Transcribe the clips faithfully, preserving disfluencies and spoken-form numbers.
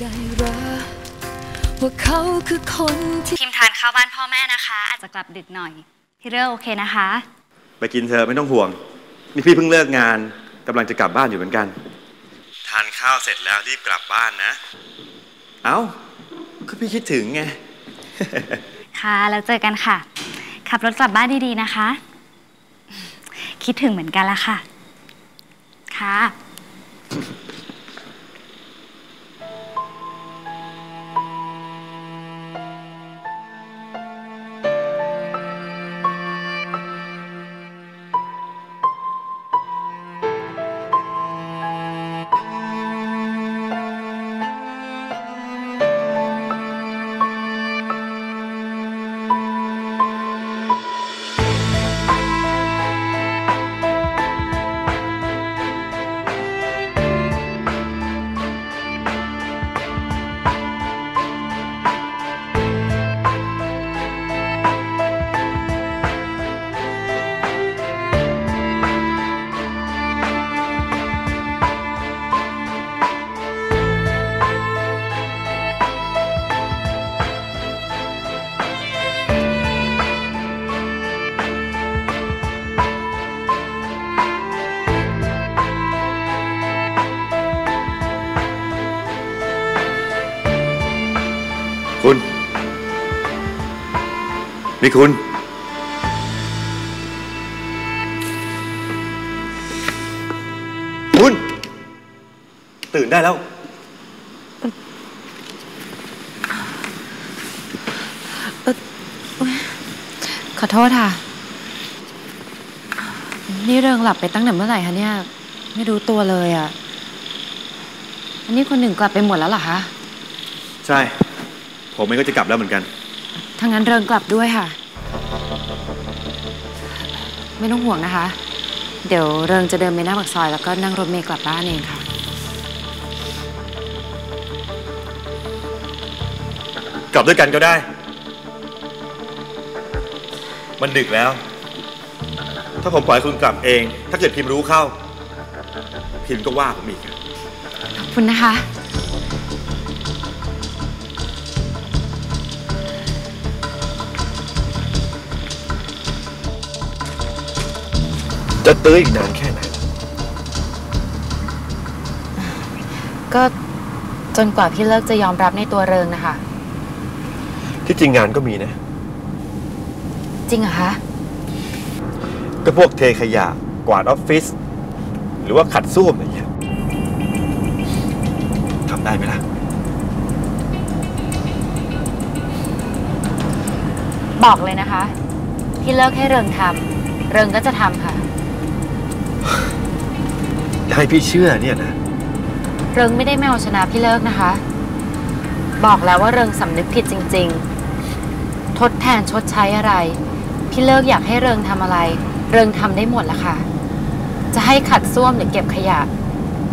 ทีมทานข้าวบ้านพ่อแม่นะคะอาจจะกลับดึกหน่อยพี่เร่อโอเคนะคะไปกินเธอไม่ต้องห่วงนี่พี่เพิ่งเลิกงานกำลังจะกลับบ้านอยู่เหมือนกันทานข้าวเสร็จแล้วรีบกลับบ้านนะเอ้าก็พี่คิดถึงไงค่ะแล้วเจอกันค่ะขับรถกลับบ้านดีๆนะคะคิดถึงเหมือนกันละค่ะค่ะนี่คุณคุณตื่นได้แล้วขอโทษค่ะนี่เริงหลับไปตั้งแต่เมื่อไหร่คะเนี่ยไม่รู้ตัวเลยอ่ะอันนี้คนหนึ่งกลับไปหมดแล้วเหรอคะใช่ผมเองก็จะกลับแล้วเหมือนกันถ้างั้นเริงกลับด้วยค่ะไม่ต้องห่วงนะคะเดี๋ยวเริงจะเดินไปหน้าปากซอยแล้วก็นั่งรถเมล์กลับบ้านเองค่ะกลับด้วยกันก็ได้มันดึกแล้วถ้าผมปล่อยคุณกลับเองถ้าเกิดพิมรู้เข้าพิมก็ว่าผมอีกขอบคุณนะคะจะตื้ออีกนานแค่ไหนก็จนกว่าพี่เลิกจะยอมรับในตัวเริงนะคะที่จริงงานก็มีนะจริงเหรอคะก็พวกเทขยะกวาดออฟฟิศหรือว่าขัดส้วมอย่างเงี้ยทำได้ไหมล่ะบอกเลยนะคะที่เลิกให้เริงทำเริงก็จะทำค่ะให้พี่เชื่อเนี่ยนะเริงไม่ได้ไม่เอาชนะพี่เลิกนะคะบอกแล้วว่าเริงสำนึกผิดจริงๆทดแทนชดใช้อะไรพี่เลิกอยากให้เริงทำอะไรเริงทำได้หมดละค่ะจะให้ขัดส้วมหรือเก็บขยะ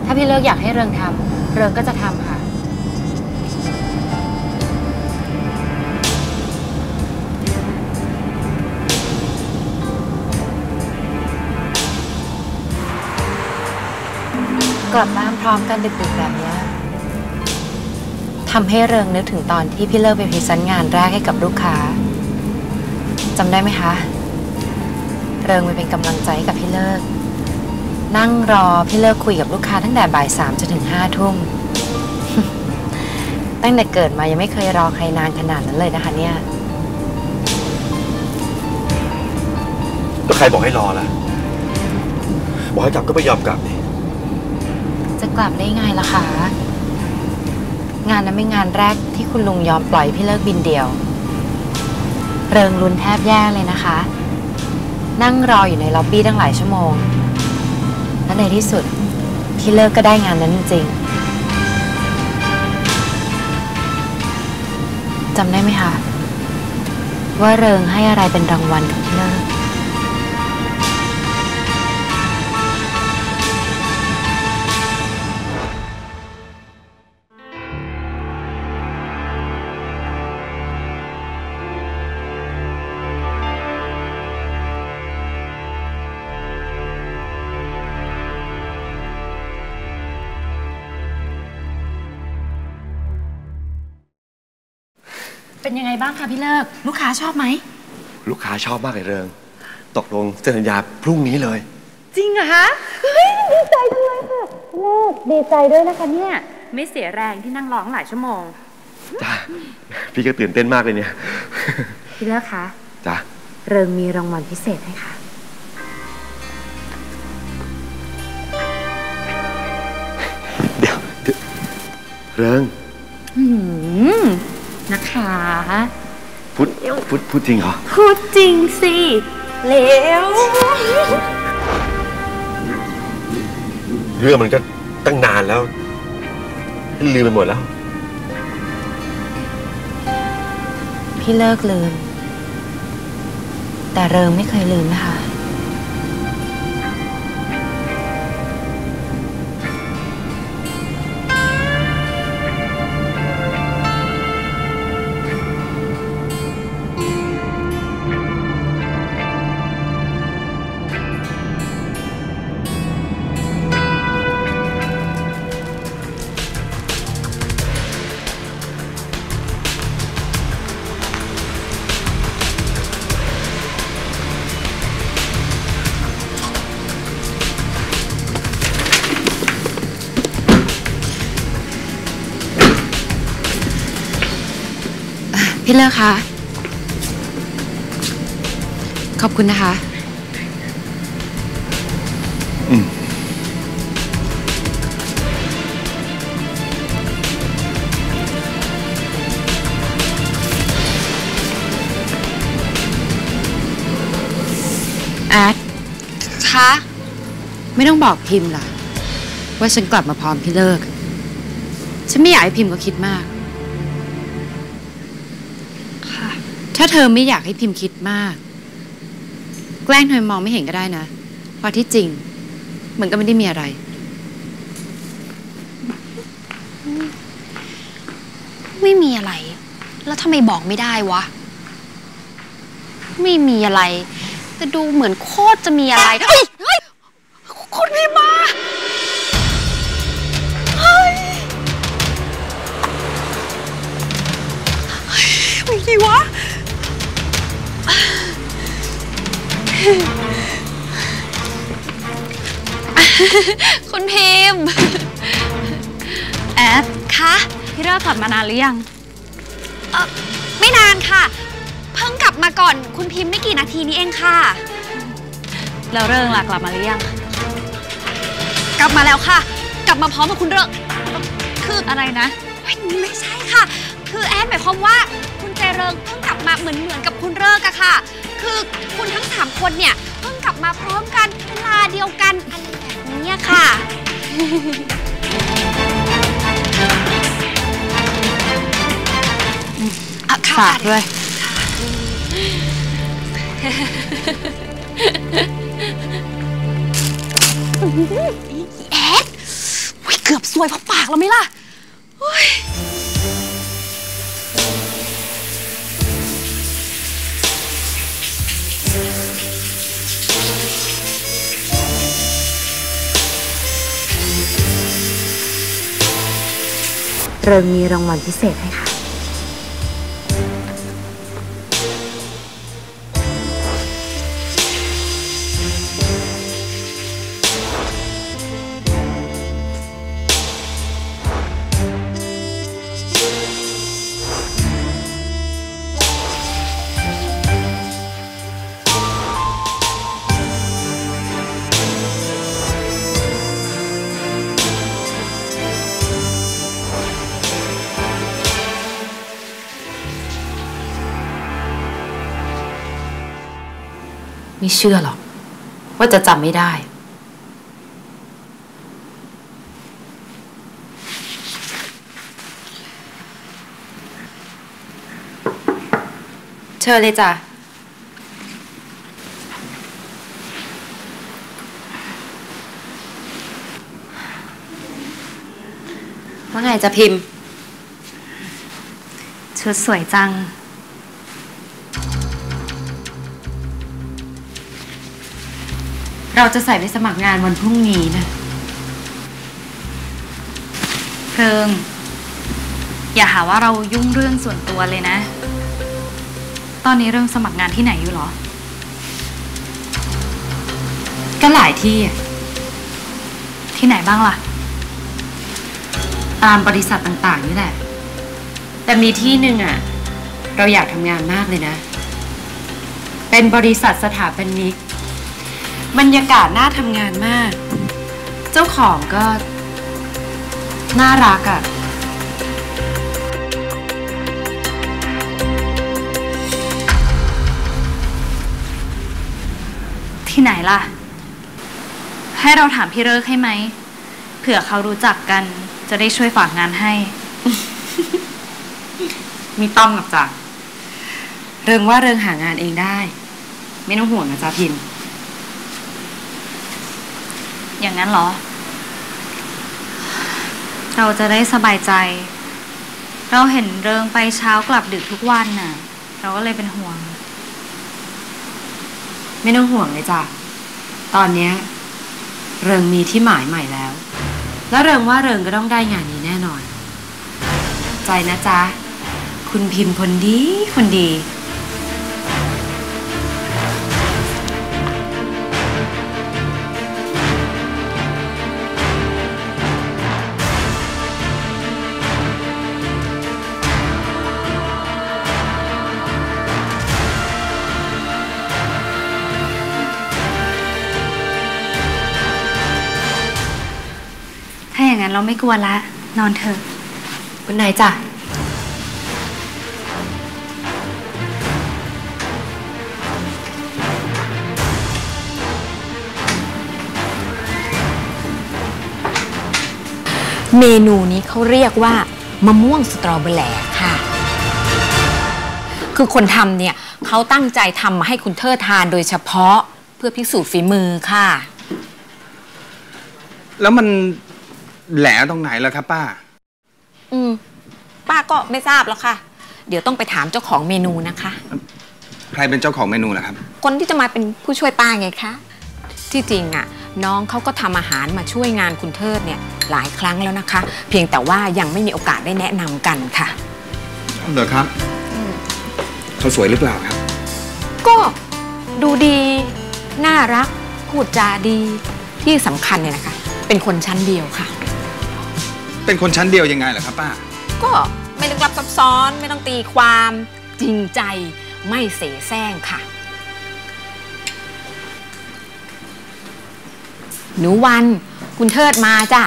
ถ้าพี่เลิกอยากให้เริงทำเริงก็จะทำค่ะกลับบ้านพร้อมกันดึกๆแบบนี้ทำให้เริงนึกถึงตอนที่พี่เลิกไปพรีเซนต์งานแรกให้กับลูกค้าจำได้ไหมคะเริงไปเป็นกำลังใจกับพี่เลิกนั่งรอพี่เลิกคุยกับลูกค้าตั้งแต่บ่ายสามจนถึงห้าทุ่ม ตั้งแต่เกิดมายังไม่เคยรอใครนานขนาดนั้นเลยนะคะเนี่ยแล้วใครบอกให้รอล่ะบอกให้กลับก็ไม่ยอมกลับนี่กลับได้ไงล่ะคะงานนั้นเป็นงานแรกที่คุณลุงยอมปล่อยพี่เลิกบินเดียวเริงรุนแทบแย่เลยนะคะนั่งรออยู่ในล็อบบี้ตั้งหลายชั่วโมงและในที่สุดพี่เลิกก็ได้งานนั้นจริงจำได้ไหมคะว่าเริงให้อะไรเป็นรางวัลกับพี่เลิก เป็นยังไงบ้างคะพี่เลิกลูกค้าชอบไหมลูกค้าชอบมากเลยเริงตกลงเซ็นสัญญาพรุ่งนี้เลยจริงเหรอคะดีใจด้วยค่ะเลิกดีใจด้วยนะคะเนี่ยไม่เสียแรงที่นั่งร้องหลายชั่วโมงจ้าพี่ก็ตื่นเต้นมากเลยเนี่ยพี่เลิกคะจ้าเริงมีรางวัลพิเศษให้ค่ะเดี๋ยวเริงนะคะพูดพูดพูดจริงเหรอพูดจริงสิเร็วเรื่องมันก็ตั้งนานแล้วลืมไปหมดแล้วพี่เลิกลืมแต่เริงไม่เคยลืมนะคะพี่เลิกคะขอบคุณนะคะอืมแอดคะไม่ต้องบอกพิมพ์หรอว่าฉันกลับมาพร้อมพี่เลิกฉันไม่อยากให้พิมพ์ก็คิดมากถ้าเธอไม่อยากให้พิมพ์คิดมากแกล้งเธอมองไม่เห็นก็ได้นะเพราะที่จริงมันก็ไม่ได้มีอะไรไม่มีอะไรแล้วทำไมบอกไม่ได้วะไม่มีอะไรแต่ดูเหมือนโคตรจะมีอะไรเฮ้ยเฮ้ยคุณพี่มาไม่ดีวะคุณพิมพ์แอดคะพี่เลิกกลับมานานหรือยังเออไม่นานค่ะเพิ่งกลับมาก่อนคุณพิมพ์ไม่กี่นาทีนี้เองค่ะแล้วเริงล่ะกลับมาหรือยังกลับมาแล้วค่ะกลับมาพร้อมกับคุณเริงคืออะไรนะไม่ใช่ค่ะคือแอดหมายความว่าคุณใจเริงเพิ่งกลับมาเหมือนเหมือนกับคุณเริงอะค่ะคือคุณทั้งสามคนเนี่ยเพิ่งกลับมาพร้อมกันเวลาเดียวกันอันแบบนี้ค่ะฝากด้วยแอดเกือบซวยเพราะปากแล้วไหมล่ะเริงมีรางวัลพิเศษให้ค่ะไม่เชื่อหรอกว่าจะจำไม่ได้เชิญเลยจ้ะว่าไงจะพิมพ์ชุดสวยจังเราจะใส่ไปสมัครงานวันพรุ่งนี้นะเริงอย่าหาว่าเรายุ่งเรื่องส่วนตัวเลยนะ ตอนนี้เริ่มสมัครงานที่ไหนอยู่หรอก็หลายที่ที่ไหนบ้างล่ะตามบริษัทต่างๆนี่แหละแต่มีที่หนึ่งอะเราอยากทำงานมากเลยนะเป็นบริษัทสถาปนิกบรรยากาศน่าทำงานมากเจ้าของก็น่ารักอะที่ไหนล่ะให้เราถามพี่เลิกให้ไหมเผื่อเขารู้จักกันจะได้ช่วยฝากงานให้ มีต้อมกับจักเริงว่าเริงหางานเองได้ไม่ต้องห่วงนะจ๊ะพินอย่างนั้นเหรอเราจะได้สบายใจเราเห็นเริงไปเช้ากลับดึกทุกวันน่ะเราก็เลยเป็นห่วงไม่ต้องห่วงเลยจ้ะตอนนี้เริงมีที่หมายใหม่แล้วแล้วเริงว่าเริงก็ต้องได้งานนี้แน่นอนใจนะจ๊ะคุณพิมพ์คนดีคนดีเราไม่กลัวละนอนเถอะคุณนายจ้ะเมนูนี้เขาเรียกว่ามะม่วงสตรอเบอร์รี่ค่ะคือคนทำเนี่ยเขาตั้งใจทำมาให้คุณเทิดทานโดยเฉพาะเพื่อพิสูจน์ฝีมือค่ะแล้วมันแหลตรงไหนล่ะครับป้าอืมป้าก็ไม่ทราบแล้วค่ะเดี๋ยวต้องไปถามเจ้าของเมนูนะคะใครเป็นเจ้าของเมนูล่ะครับคนที่จะมาเป็นผู้ช่วยป้าไงคะที่จริงอ่ะน้องเขาก็ทำอาหารมาช่วยงานคุณเทิดเนี่ยหลายครั้งแล้วนะคะเพียงแต่ว่ายังไม่มีโอกาสได้แนะนำกันค่ะเหรอครับเขาสวยหรือเปล่าครับก็ดูดีน่ารักพูดจาดีที่สำคัญเนี่ยนะคะเป็นคนชั้นเดียวค่ะเป็นคนชั้นเดียวยังไงเหรอครับป้าก็ไม่ลึกลับซับซ้อนไม่ต้องตีความจริงใจไม่เสแสร้งค่ะหนูวันคุณเทิดมาจ้ะ